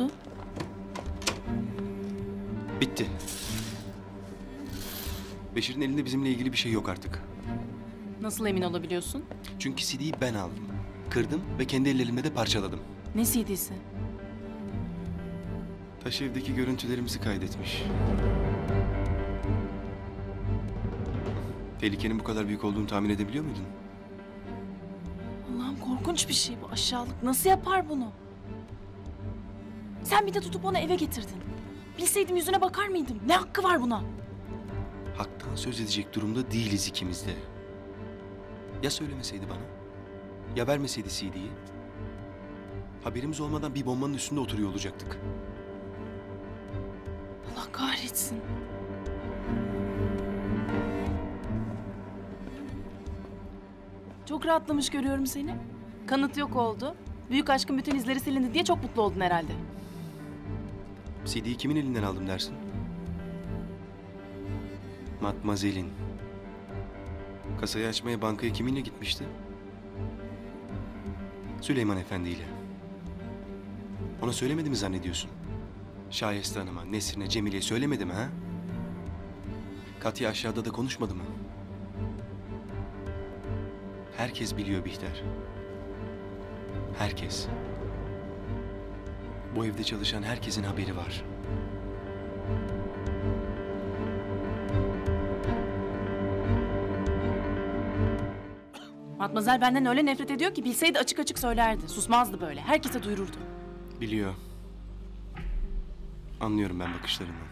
oldu? Bitti. Beşir'in elinde bizimle ilgili bir şey yok artık. Nasıl emin olabiliyorsun? Çünkü CD'yi ben aldım. Kırdım ve kendi ellerimle de parçaladım. Ne CD'si? Taş evdeki görüntülerimizi kaydetmiş. Tehlikenin bu kadar büyük olduğunu tahmin edebiliyor muydun? Allah'ım, korkunç bir şey bu aşağılık. Nasıl yapar bunu? Sen bir de tutup onu eve getirdin. Bilseydim yüzüne bakar mıydım? Ne hakkı var buna? Haktan söz edecek durumda değiliz ikimiz de. Ya söylemeseydi bana? Ya vermeseydi CD'yi? Haberimiz olmadan bir bombanın üstünde oturuyor olacaktık. Allah kahretsin. Çok rahatlamış görüyorum seni. Kanıt yok oldu. Büyük aşkın bütün izleri silindi diye çok mutlu oldun herhalde. CD'yi kimin elinden aldım dersin? Matmazel'in. Kasayı açmaya bankaya kiminle gitmişti? Süleyman Efendi ile. Ona söylemedi mi zannediyorsun? Şayeste Hanım'a, Nesrin'e, Cemile'ye söylemedi mi ha? Katya aşağıda da konuşmadı mı? Herkes biliyor Bihter. Herkes. Bu evde çalışan herkesin haberi var. Matmazel benden öyle nefret ediyor ki bilseydi açık açık söylerdi. Susmazdı böyle. Herkese duyururdu. Biliyor. Anlıyorum ben bakışlarından.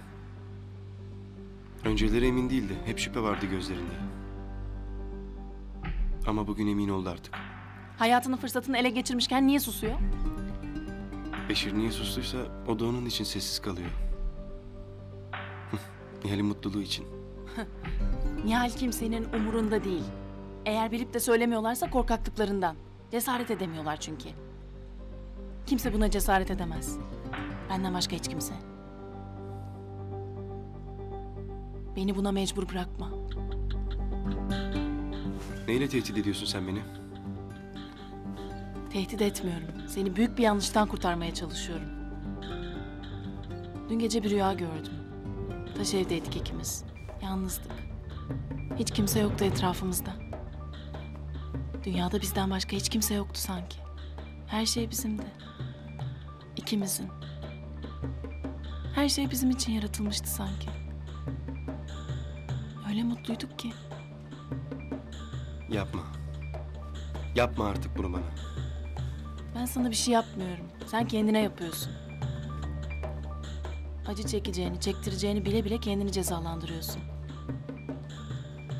Önceleri emin değildi. Hep şüphe vardı gözlerinde. Ama bugün emin oldu artık. Hayatının fırsatını ele geçirmişken niye susuyor? Beşir niye sustuysa o da onun için sessiz kalıyor. Nihal'in mutluluğu için. Nihal kimsenin umurunda değil. Eğer bilip de söylemiyorlarsa korkaklıklarından. Cesaret edemiyorlar çünkü. Kimse buna cesaret edemez. Benden başka hiç kimse. Beni buna mecbur bırakma. Neyle tehdit ediyorsun sen beni? Tehdit etmiyorum. Seni büyük bir yanlıştan kurtarmaya çalışıyorum. Dün gece bir rüya gördüm. Taş evdeydik ikimiz. Yalnızdık. Hiç kimse yoktu etrafımızda. Dünyada bizden başka hiç kimse yoktu sanki. Her şey bizimdi. İkimizin. Her şey bizim için yaratılmıştı sanki. Öyle mutluyduk ki. Yapma. Yapma artık bunu bana. Ben sana bir şey yapmıyorum. Sen kendine yapıyorsun. Acı çekeceğini, çektireceğini bile bile kendini cezalandırıyorsun.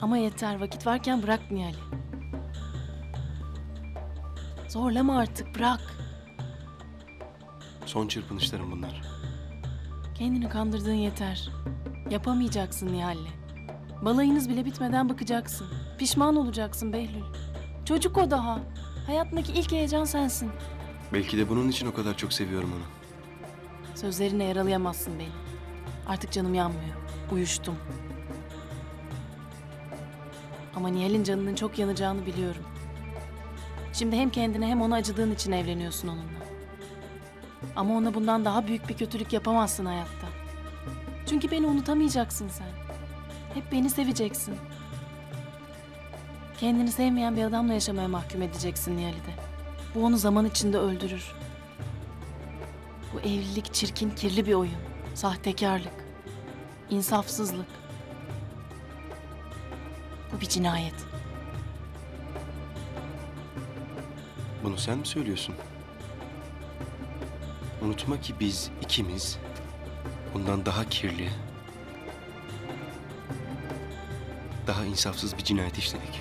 Ama yeter, vakit varken bırak Nihal'i. Zorlama artık, bırak. Son çırpınışlarım bunlar. Kendini kandırdığın yeter. Yapamayacaksın Nihal'le. Balayınız bile bitmeden bakacaksın. Pişman olacaksın Behlül. Çocuk o daha. Hayatındaki ilk heyecan sensin. Belki de bunun için o kadar çok seviyorum onu. Sözlerine yaralayamazsın beni. Artık canım yanmıyor. Uyuştum. Ama Nihal'in canının çok yanacağını biliyorum. Şimdi hem kendine hem ona acıdığın için evleniyorsun onunla. Ama ona bundan daha büyük bir kötülük yapamazsın hayatta. Çünkü beni unutamayacaksın sen. Hep beni seveceksin. Kendini sevmeyen bir adamla yaşamaya mahkum edeceksin Nihal'i de. Bu onu zaman içinde öldürür. Bu evlilik çirkin, kirli bir oyun. Sahtekarlık, insafsızlık. Bu bir cinayet. Bunu sen mi söylüyorsun? Unutma ki biz ikimiz bundan daha kirli, daha insafsız bir cinayet işledik.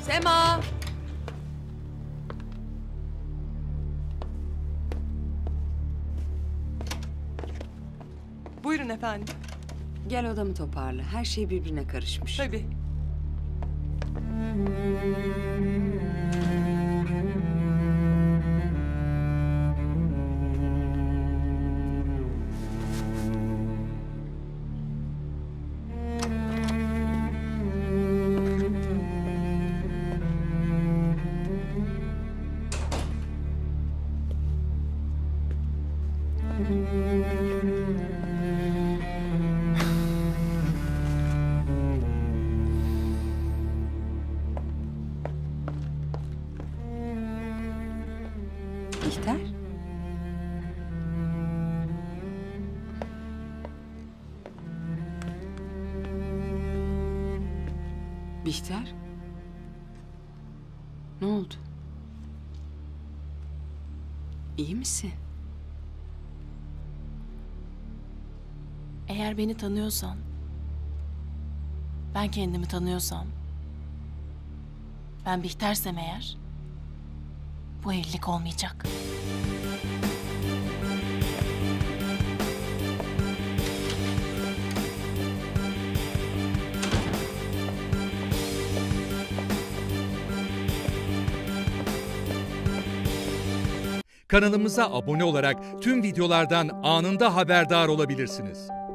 Sema! Buyurun efendim. Gel odamı toparla. Her şey birbirine karışmış. Tabii. Bihter? Bihter? Ne oldu? İyi misin? Eğer beni tanıyorsan, ben kendimi tanıyorsam, ben Bihter'sem eğer, bu evlilik olmayacak. Kanalımıza abone olarak tüm videolardan anında haberdar olabilirsiniz.